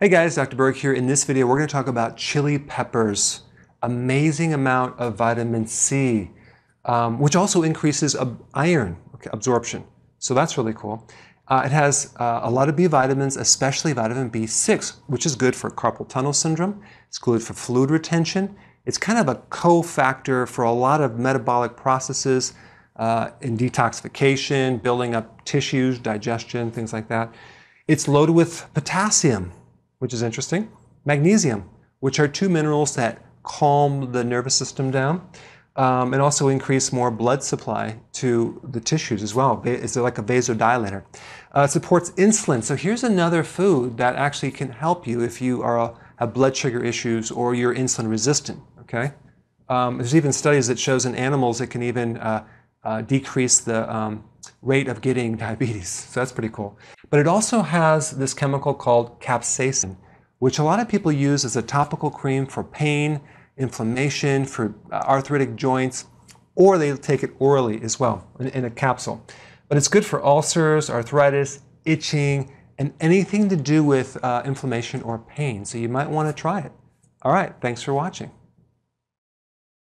Hey guys, Dr. Berg here. In this video, we're going to talk about chili peppers. Amazing amount of vitamin C, which also increases iron absorption. So that's really cool. It has a lot of B vitamins, especially vitamin B6, which is good for carpal tunnel syndrome. It's good for fluid retention. It's kind of a cofactor for a lot of metabolic processes in detoxification, building up tissues, digestion, things like that. It's loaded with potassium, which is interesting, magnesium, which are two minerals that calm the nervous system down and also increase more blood supply to the tissues as well. It's like a vasodilator. It supports insulin. So here's another food that actually can help you if you have blood sugar issues or you're insulin resistant, okay? There's even studies that shows in animals it can even decrease the rate of getting diabetes. So that's pretty cool. But it also has this chemical called capsaicin, which a lot of people use as a topical cream for pain, inflammation, for arthritic joints, or they take it orally as well in a capsule. But it's good for ulcers, arthritis, itching, and anything to do with inflammation or pain. So you might want to try it. All right, thanks for watching.